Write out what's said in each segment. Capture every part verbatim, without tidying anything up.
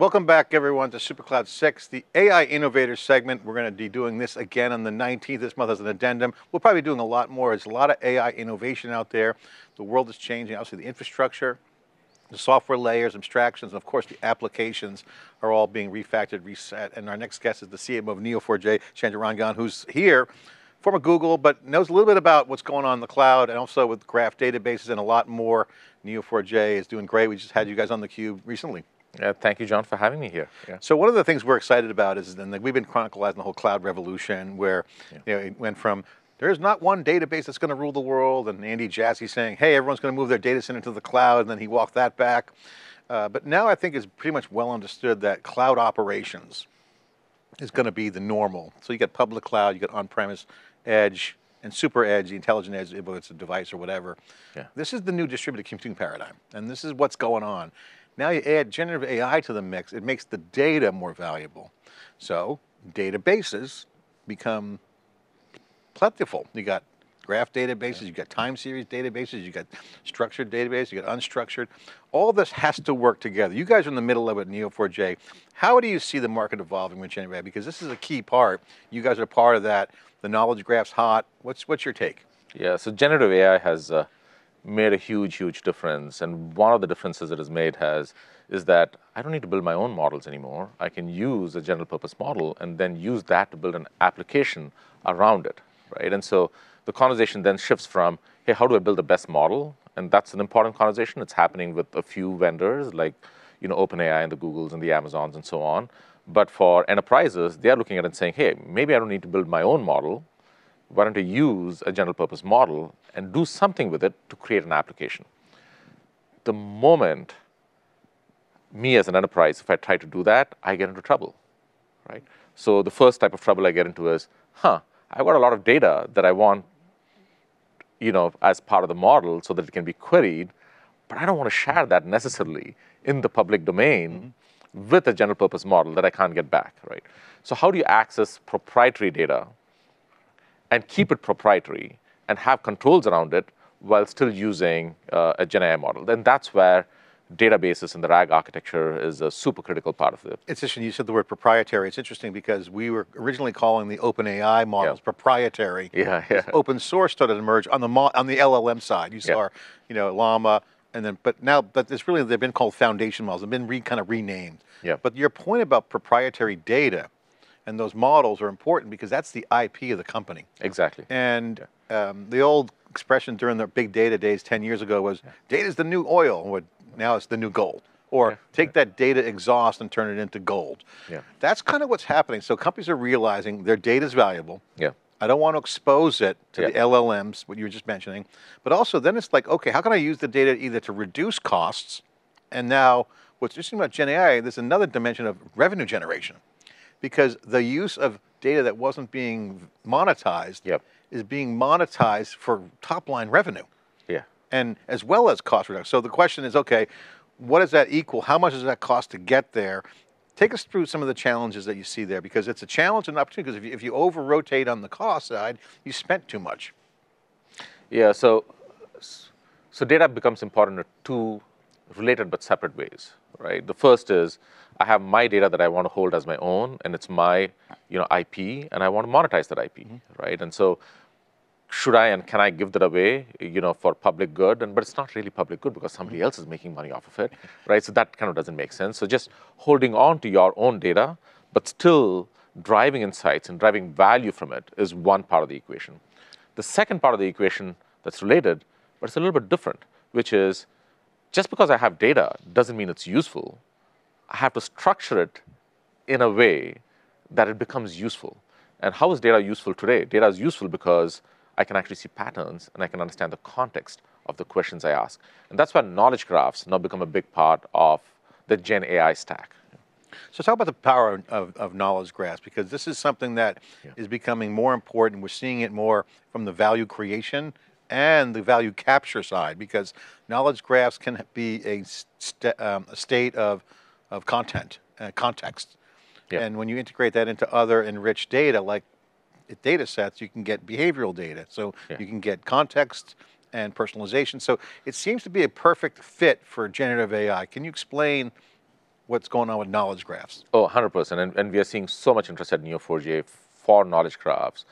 Welcome back everyone to Supercloud six, the A I Innovator segment. We're going to be doing this again on the nineteenth this month as an addendum. We'll probably be doing a lot more. There's a lot of A I innovation out there. The world is changing, obviously the infrastructure, the software layers, abstractions, and of course the applications are all being refactored, reset. And our next guest is the C M O of Neo four J, Chandra Rangan, who's here, former Google, but knows a little bit about what's going on in the cloud and also with graph databases and a lot more. Neo four J is doing great. We just had you guys on theCUBE recently. Yeah, thank you, John, for having me here. Yeah. So one of the things we're excited about is, and we've been chronicalizing the whole cloud revolution, where yeah. you know, it went from there's not one database that's going to rule the world, and Andy Jassy saying, hey, everyone's going to move their data center to the cloud, and then he walked that back. Uh, but now I think it's pretty much well understood that cloud operations is going to be the normal. So you got public cloud, you got on-premise, edge, and super edge, the intelligent edge, whether it's a device or whatever. Yeah. This is the new distributed computing paradigm, and this is what's going on. Now you add generative A I to the mix, it makes the data more valuable. So databases become plentiful. You got graph databases, you got time series databases, you got structured databases, you got unstructured. All this has to work together. You guys are in the middle of it, Neo four J. How do you see the market evolving with generative A I? Because this is a key part. You guys are part of that. The knowledge graph's hot. What's, what's your take? Yeah, so generative A I has uh... made a huge, huge difference. And one of the differences it has made has, is that I don't need to build my own models anymore. I can use a general purpose model and then use that to build an application around it, right? And so the conversation then shifts from, hey, how do I build the best model? And that's an important conversation. It's happening with a few vendors like you know, OpenAI and the Googles and the Amazons and so on. But for enterprises, they are looking at it and saying, hey, maybe I don't need to build my own model. Why don't you use a general purpose model and do something with it to create an application? The moment me as an enterprise, if I try to do that, I get into trouble, right? So the first type of trouble I get into is, huh, I got a lot of data that I want, you know, as part of the model so that it can be queried, but I don't want to share that necessarily in the public domain. Mm-hmm. With a general purpose model that I can't get back, right? So how do you access proprietary data and keep it proprietary and have controls around it while still using uh, a Gen A I model? Then that's where databases and the RAG architecture is a super critical part of it. It's interesting, you said the word proprietary. It's interesting because we were originally calling the OpenAI models yeah. proprietary. Yeah, yeah. Open source started to emerge on the, on the L L M side. You saw, yeah. you know, Llama, and then, but now, but it's really, they've been called foundation models. They've been re, kind of renamed. Yeah. But your point about proprietary data and those models are important because that's the I P of the company. Exactly. And yeah. um, the old expression during the big data days ten years ago was, yeah. data's the new oil, or now it's the new gold. Or yeah. take yeah. that data exhaust and turn it into gold. Yeah. That's kind of what's happening. So companies are realizing their data's valuable. Yeah. I don't want to expose it to yeah. the L L Ms, what you were just mentioning. But also then it's like, okay, how can I use the data either to reduce costs? And now what's interesting about Gen A I, there's another dimension of revenue generation, because the use of data that wasn't being monetized yep. is being monetized for top line revenue. Yeah. And as well as cost reduction. So the question is, okay, what does that equal? How much does that cost to get there? Take us through some of the challenges that you see there, because it's a challenge and an opportunity, because if you, if you over rotate on the cost side, you spent too much. Yeah, so, so data becomes important in two related but separate ways, right? The first is, I have my data that I want to hold as my own, and it's my, you know, I P, and I want to monetize that I P, mm-hmm. right? And so, should I and can I give that away, you know, for public good? And but it's not really public good because somebody mm-hmm. else is making money off of it, right? So that kind of doesn't make sense. So just holding on to your own data, but still driving insights and driving value from it is one part of the equation. The second part of the equation that's related, but it's a little bit different, which is just because I have data doesn't mean it's useful. I have to structure it in a way that it becomes useful. And how is data useful today? Data is useful because I can actually see patterns and I can understand the context of the questions I ask. And that's why knowledge graphs now become a big part of the Gen A I stack. So talk about the power of, of knowledge graphs, because this is something that yeah. is becoming more important. We're seeing it more from the value creation and the value capture side, because knowledge graphs can be a, st um, a state of of content, uh, context. Yeah. And when you integrate that into other enriched data, like data sets, you can get behavioral data. So yeah. you can get context and personalization. So it seems to be a perfect fit for generative A I. Can you explain what's going on with knowledge graphs. Oh, one hundred percent. And, and we are seeing so much interest at Neo four J for knowledge graphs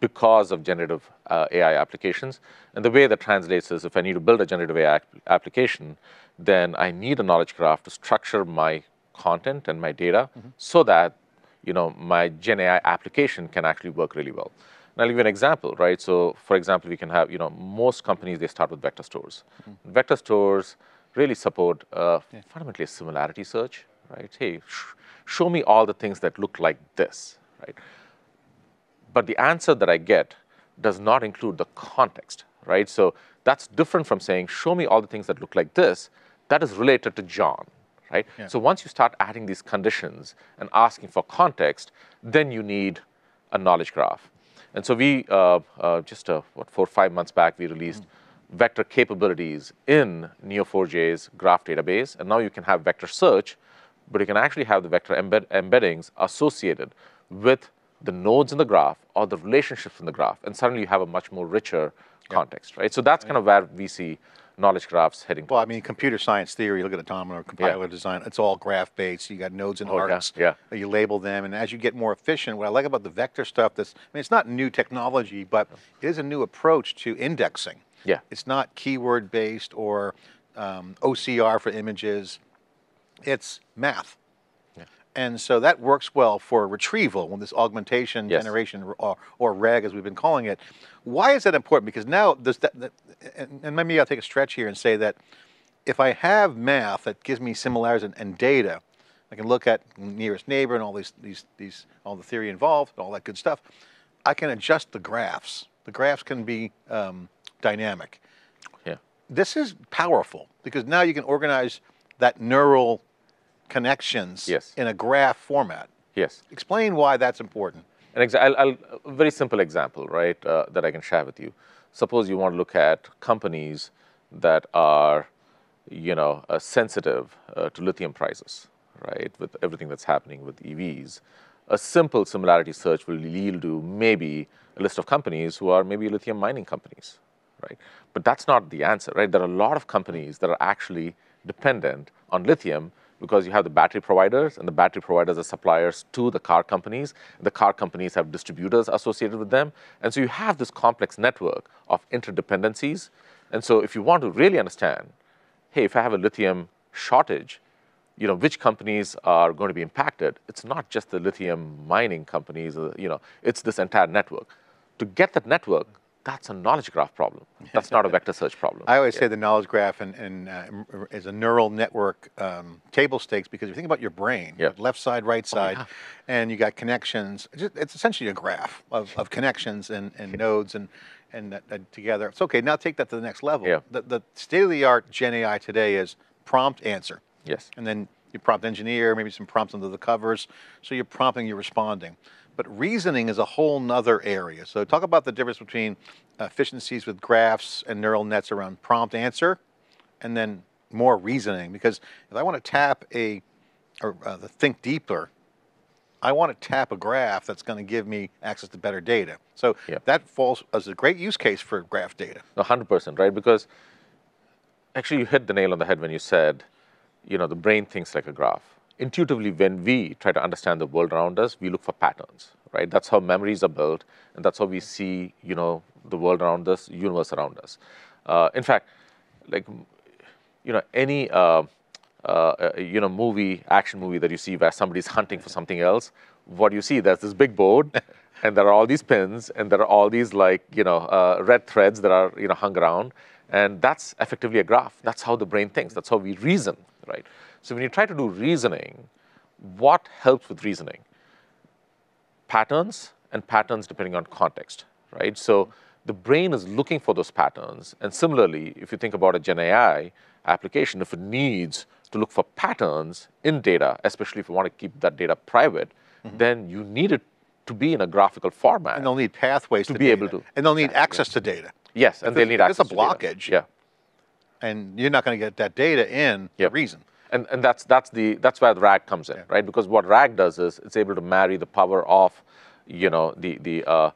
because of generative uh, A I applications. And the way that translates is, if I need to build a generative A I application, then I need a knowledge graph to structure my content and my data mm-hmm. so that, you know, my Gen A I application can actually work really well. And I'll give you an example, right? So, for example, we can have, you know, most companies, they start with vector stores. Mm-hmm. Vector stores really support uh, yeah. fundamentally a similarity search, right? Hey, sh show me all the things that look like this, right? But the answer that I get does not include the context, right? So that's different from saying, show me all the things that look like this. That is related to John, right? Yeah. So once you start adding these conditions and asking for context, then you need a knowledge graph. And so we, uh, uh, just uh, what, four or five months back, we released mm-hmm. vector capabilities in Neo four J's graph database. And now you can have vector search, but you can actually have the vector embed embeddings associated with the nodes in the graph or the relationships in the graph. And suddenly you have a much more richer yep. context, right? So that's kind of where we see knowledge graphs heading. Well, I mean, computer science theory, look at Automata, compiler yeah. design, it's all graph-based. You got nodes and oh, arcs, yeah. Yeah. you label them, and as you get more efficient, what I like about the vector stuff, this, I mean, it's not new technology, but it is a new approach to indexing. Yeah. It's not keyword-based or um, O C R for images, it's math. Yeah. And so that works well for retrieval, when this augmentation yes. generation, or, or RAG as we've been calling it. Why is that important? Because now, does that, that and, and maybe I'll take a stretch here and say that if I have math that gives me similarities and, and data, I can look at nearest neighbor and all these, these, these, all the theory involved, all that good stuff. I can adjust the graphs. The graphs can be um, dynamic. Yeah. This is powerful because now you can organize that neural connections yes. in a graph format. Yes. Explain why that's important. An exa I'll, I'll, a very simple example, right, uh, that I can share with you. Suppose you want to look at companies that are, you know, uh, sensitive uh, to lithium prices, right, with everything that's happening with E Vs. A simple similarity search will yield to maybe a list of companies who are maybe lithium mining companies, right? But that's not the answer, right? There are a lot of companies that are actually dependent on lithium because you have the battery providers, and the battery providers are suppliers to the car companies. The car companies have distributors associated with them. And so you have this complex network of interdependencies. And so if you want to really understand, hey, if I have a lithium shortage, you know, which companies are going to be impacted? It's not just the lithium mining companies, you know, it's this entire network. To get that network, that's a knowledge graph problem. That's not a vector search problem. I always yeah. say the knowledge graph and, and, uh, is a neural network um, table stakes, because if you think about your brain, yeah. left side, right side, oh, yeah. and you got connections. It's essentially a graph of, of connections and, and nodes and, and that, that together. It's okay, now take that to the next level. Yeah. The, the state of the art Gen A I today is prompt answer. Yes. And then you prompt engineer, maybe some prompts under the covers. So you're prompting, you're responding. But reasoning is a whole nother area. So talk about the difference between efficiencies with graphs and neural nets around prompt answer, and then more reasoning. Because if I want to tap a, or uh, the think deeper, I want to tap a graph that's going to give me access to better data. So yeah. that falls as a great use case for graph data. one hundred percent, right? Because actually you hit the nail on the head when you said, you know, the brain thinks like a graph. Intuitively, when we try to understand the world around us, we look for patterns, right? That's how memories are built, and that's how we see, you know, the world around us, universe around us. Uh, in fact, like, you know, any, uh, uh, you know, movie, action movie that you see where somebody's hunting for something else, what do you see? There's this big board, and there are all these pins, and there are all these, like, you know, uh, red threads that are, you know, hung around, and that's effectively a graph. That's how the brain thinks. That's how we reason, right? So when you try to do reasoning, what helps with reasoning? Patterns, and patterns depending on context, right? So the brain is looking for those patterns. And similarly, if you think about a Gen A I application, if it needs to look for patterns in data, especially if you want to keep that data private, mm-hmm. then you need it to be in a graphical format. And they'll need pathways to, to be data. able to. And they'll need yeah. access to data. Yes, and they'll need access to data. There's a blockage. Yeah. And you're not going to get that data in yep. for reason. And, and that's, that's, the, that's where the RAG comes in, yeah. right? Because what RAG does is it's able to marry the power of, you know, the, the uh,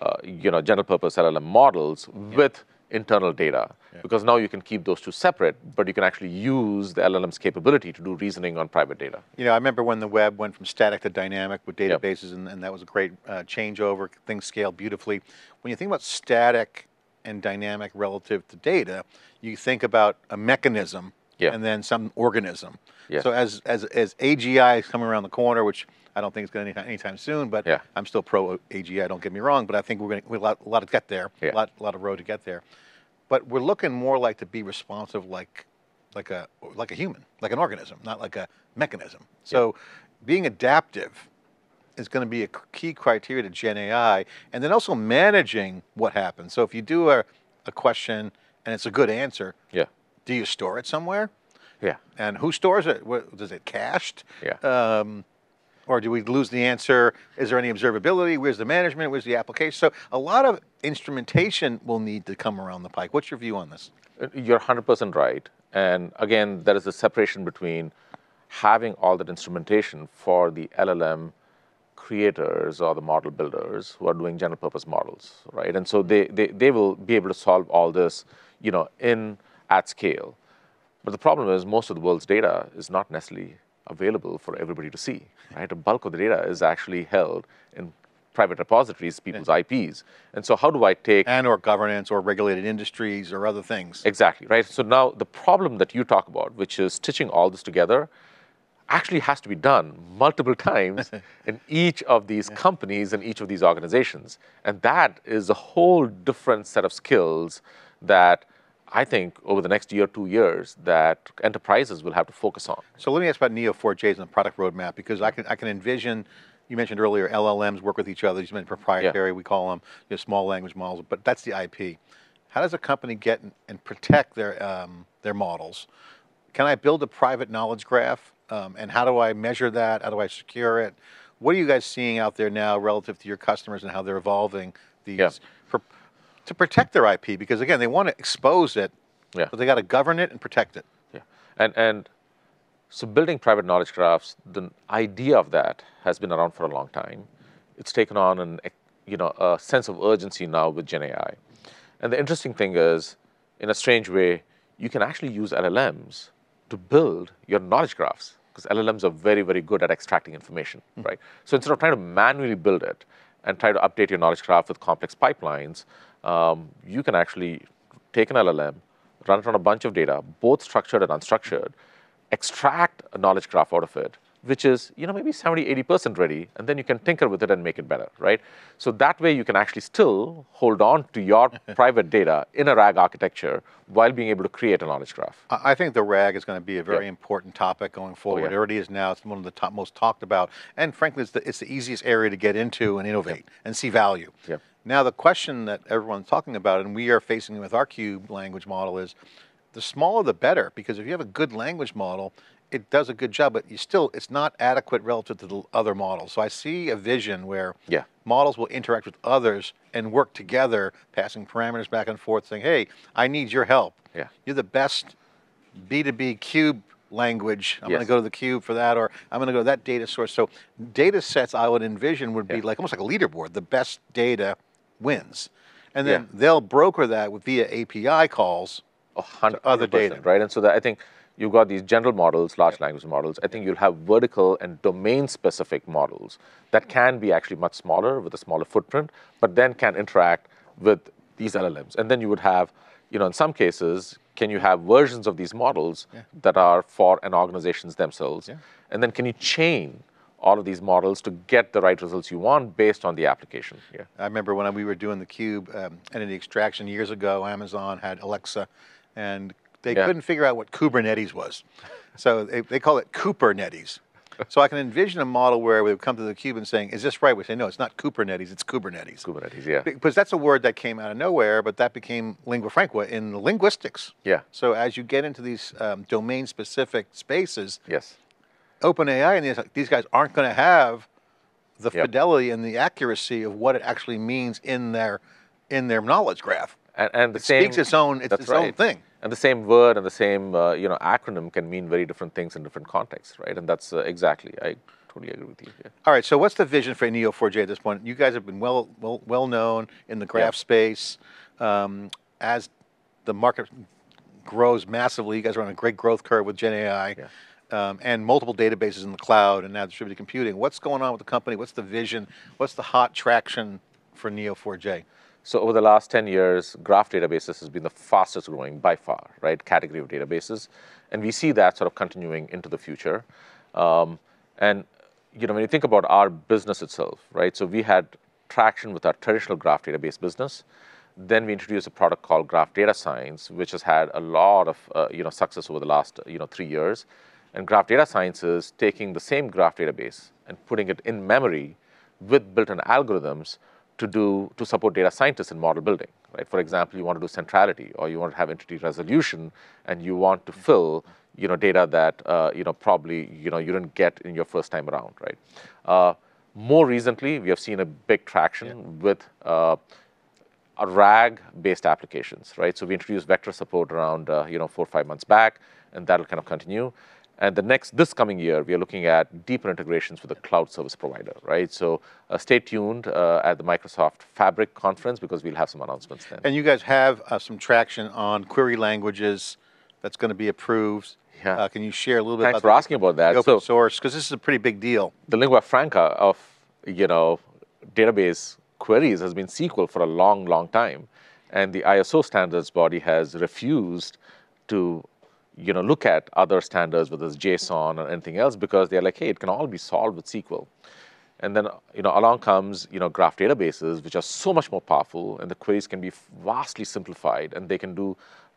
uh, you know, general purpose L L M models yeah. with internal data, yeah. because now you can keep those two separate, but you can actually use the L L M's capability to do reasoning on private data. You know, I remember when the web went from static to dynamic with databases, yep. and, and that was a great uh, changeover. Things scaled beautifully. When you think about static and dynamic relative to data, you think about a mechanism yeah. and then some organism. Yeah. So as, as, as A G I is coming around the corner, which I don't think it's going to anytime soon, but yeah. I'm still pro A G I, don't get me wrong, but I think we're going to, we're a lot, a lot to get there, yeah. a lot, a lot of road to get there. But we're looking more like to be responsive like, like, a, like a human, like an organism, not like a mechanism. So yeah. being adaptive is going to be a key criteria to Gen A I, and then also managing what happens. So if you do a, a question and it's a good answer, yeah. do you store it somewhere? Yeah. And who stores it? What, is it cached? Yeah. Um, or do we lose the answer? Is there any observability? Where's the management? Where's the application? So a lot of instrumentation will need to come around the pike. What's your view on this? You're one hundred percent right. And again, there is a separation between having all that instrumentation for the L L M creators or the model builders who are doing general purpose models, right? And so they, they, they will be able to solve all this, you know, in at scale. But the problem is most of the world's data is not necessarily available for everybody to see, right? A bulk of the data is actually held in private repositories, people's yeah. I Ps. And so how do I take... And or governance or regulated industries or other things. Exactly, right? So now the problem that you talk about, which is stitching all this together, actually has to be done multiple times in each of these yeah. companies and each of these organizations. And that is a whole different set of skills that I think over the next year, two years, that enterprises will have to focus on. So let me ask about Neo four J's and the product roadmap, because I can, I can envision, you mentioned earlier, L L Ms work with each other, you mentioned proprietary, yeah. we call them, you know, small language models, but that's the I P. How does a company get and protect their, um, their models? Can I build a private knowledge graph? Um, and how do I measure that? How do I secure it? What are you guys seeing out there now relative to your customers and how they're evolving these? Yeah. To protect their I P, because again, they want to expose it, yeah. but they got to govern it and protect it. Yeah, and, and so building private knowledge graphs, the idea of that has been around for a long time. It's taken on an, you know, a sense of urgency now with Gen A I. And the interesting thing is, in a strange way, you can actually use L L Ms to build your knowledge graphs, because L L Ms are very, very good at extracting information, mm-hmm. right? So instead of trying to manually build it and try to update your knowledge graph with complex pipelines, Um, you can actually take an L L M, run it on a bunch of data, both structured and unstructured, extract a knowledge graph out of it, which is, you know, maybe seventy, eighty percent ready, and then you can tinker with it and make it better, right? So that way you can actually still hold on to your private data in a RAG architecture while being able to create a knowledge graph. I think the RAG is going to be a very yeah. important topic going forward. Oh, yeah. It already is now, it's one of the top, most talked about, and frankly, it's the, it's the easiest area to get into and innovate yeah. and see value. Yeah. Now the question that everyone's talking about, and we are facing with our CUBE language model, is the smaller the better, because if you have a good language model, it does a good job, but you still, it's not adequate relative to the other models. So I see a vision where yeah. models will interact with others and work together, passing parameters back and forth, saying, hey, I need your help. Yeah. You're the best B two B CUBE language. I'm yes. going to go to the CUBE for that, or I'm going to go to that data source. So data sets I would envision would be yeah. like almost like a leaderboard, the best data wins. And then yeah. they'll broker that with via A P I calls one hundred percent, to other data. Right, and so that I think you've got these general models, large yeah. language models. I think you'll have vertical and domain-specific models that can be actually much smaller with a smaller footprint, but then can interact with these L L Ms. And then you would have, you know, in some cases, can you have versions of these models yeah. that are for an organization's themselves? Yeah. And then can you chain all of these models to get the right results you want based on the application. Yeah. I remember when we were doing the CUBE um, entity extraction years ago, Amazon had Alexa, and they yeah. couldn't figure out what Kubernetes was. So they, they call it Kubernetes. So I can envision a model where we would come to the CUBE and saying, is this right? We say, no, it's not Kubernetes, it's Kubernetes. Kubernetes, yeah. Because that's a word that came out of nowhere, but that became lingua franca in linguistics. Yeah. So as you get into these um, domain-specific spaces, yes. OpenAI and these, these guys aren't going to have the yep. fidelity and the accuracy of what it actually means in their in their knowledge graph. And, and the it same, speaks its own it's its right. own thing. And the same word and the same uh, you know acronym can mean very different things in different contexts, right? And that's uh, exactly I totally agree with you. Yeah. All right, so what's the vision for Neo four J at this point? You guys have been well well well known in the graph yep. space um, as the market grows massively. You guys are on a great growth curve with Gen A I, yeah. um, and multiple databases in the cloud, and now distributed computing. What's going on with the company? What's the vision? What's the hot traction for Neo four J? So over the last ten years, graph databases has been the fastest growing by far, right, category of databases. And we see that sort of continuing into the future. Um, and you know, when you think about our business itself, right, so we had traction with our traditional graph database business. Then we introduced a product called Graph Data Science, which has had a lot of uh, you know, success over the last you know, three years. And Graph Data Science is taking the same graph database and putting it in memory with built-in algorithms to do to support data scientists in model building. Right? For example, you want to do centrality, or you want to have entity resolution, and you want to fill you know, data that uh, you know, probably you, know, you didn't get in your first time around. Right? Uh, more recently, we have seen a big traction yeah. with uh, R A G-based applications, right? So we introduced vector support around uh, you know four or five months back, and that'll kind of continue. And the next this coming year, we are looking at deeper integrations with the cloud service provider, right? So uh, stay tuned uh, at the Microsoft Fabric conference, because we'll have some announcements then. And you guys have uh, some traction on query languages that's going to be approved. Yeah. Uh, can you share a little bit? Thanks about for that, asking about that. Open so, source, because this is a pretty big deal. The lingua franca of you know database queries has been S Q L for a long, long time, and the I S O standards body has refused to, you know, look at other standards, whether it's JSON or anything else, because they're like, hey, it can all be solved with S Q L. And then, you know, along comes, you know, graph databases, which are so much more powerful, and the queries can be vastly simplified, and they can do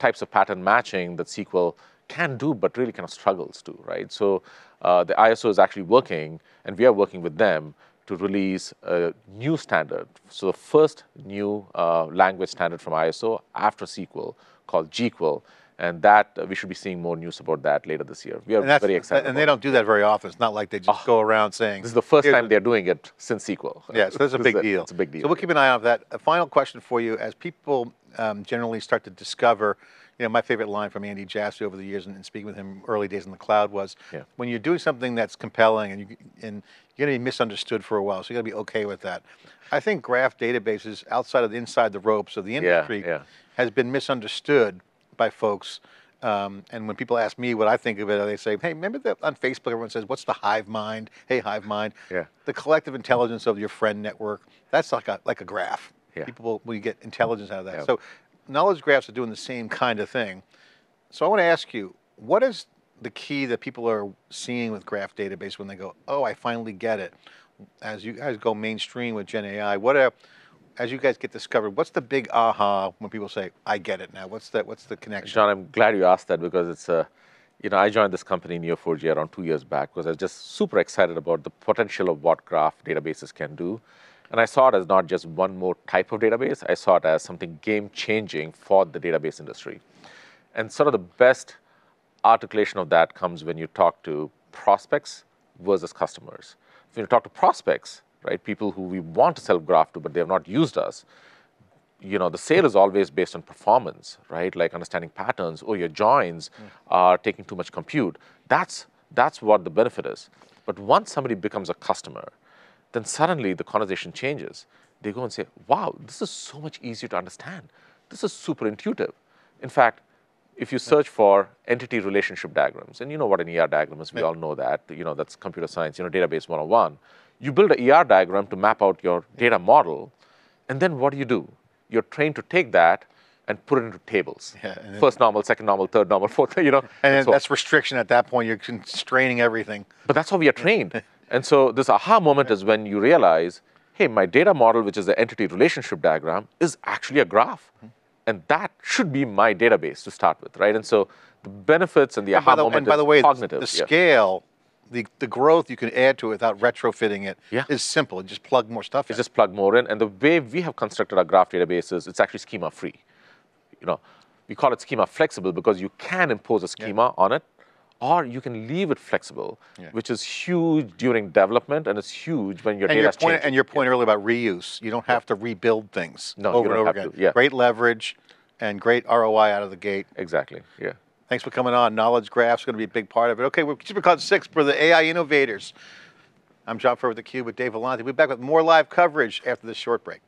types of pattern matching that S Q L can do, but really kind of struggles to, right? So uh, the I S O is actually working, and we are working with them to release a new standard. So the first new uh, language standard from I S O after S Q L, called G Q L, and that uh, we should be seeing more news about that later this year. We are very excited. And they don't do that very often. It's not like they just oh, go around saying. This is the first time they're doing it since S Q L. Yeah, so that's a big deal. It's a big deal. So we'll keep an eye on that. A final question for you: as people um, generally start to discover, you know, my favorite line from Andy Jassy over the years, and, and speaking with him early days in the cloud was, yeah. when you're doing something that's compelling and, you, and you're going to be misunderstood for a while, so you got to be okay with that. I think graph databases, outside of the inside the ropes of the industry, yeah, yeah. has been misunderstood by folks. Um, and when people ask me what I think of it, they say, hey, remember that on Facebook, everyone says, what's the hive mind? Hey, hive mind. Yeah. The collective intelligence of your friend network, that's like a, like a graph. Yeah. People will, will get intelligence out of that. Yeah. So knowledge graphs are doing the same kind of thing. So I want to ask you, what is the key that people are seeing with graph database when they go, oh, I finally get it? As you guys go mainstream with Gen A I, what are, as you guys get discovered, what's the big aha when people say, I get it now? What's the, what's the connection? John, I'm glad you asked that, because it's a, you know, I joined this company, Neo four J, around two years back, because I was just super excited about the potential of what graph databases can do. And I saw it as not just one more type of database, I saw it as something game-changing for the database industry. And sort of the best articulation of that comes when you talk to prospects versus customers. So when you talk to prospects, right, people who we want to sell graph to, but they have not used us, you know, the sale is always based on performance, right? Like understanding patterns, oh, your joins mm. are taking too much compute. That's, that's what the benefit is. But once somebody becomes a customer, then suddenly the conversation changes. They go and say, wow, this is so much easier to understand. This is super intuitive. In fact, if you search for entity relationship diagrams, and you know what an E R diagram is, we yeah. all know that, you know, that's computer science, you know, database one oh one. You build an E R diagram to map out your data model, and then what do you do? You're trained to take that and put it into tables. Yeah, then, first normal, second normal, third normal, fourth, you know. And, and then so that's restriction at that point. You're constraining everything. But that's how we are trained. And so this aha moment is when you realize, hey, my data model, which is the entity relationship diagram, is actually a graph. Mm-hmm. And that should be my database to start with, right? And so the benefits and the aha moment is cognitive. And by the way, the, the scale, yeah. The, the growth you can add to it without retrofitting it yeah. is simple. Just plug more stuff in. Just plug more in. And the way we have constructed our graph databases, it's actually schema-free. You know, we call it schema-flexible because you can impose a schema yeah. on it, or you can leave it flexible, yeah. which is huge during development, and it's huge when your and data's your point, changing. And your point yeah. earlier about reuse, you don't have to rebuild things no, over and over again. Yeah. Great leverage and great R O I out of the gate. Exactly, yeah. Thanks for coming on. Knowledge Graph's going to be a big part of it. Okay, we're Supercloud six for the A I Innovators. I'm John Furrier with theCUBE with Dave Vellante. We'll be back with more live coverage after this short break.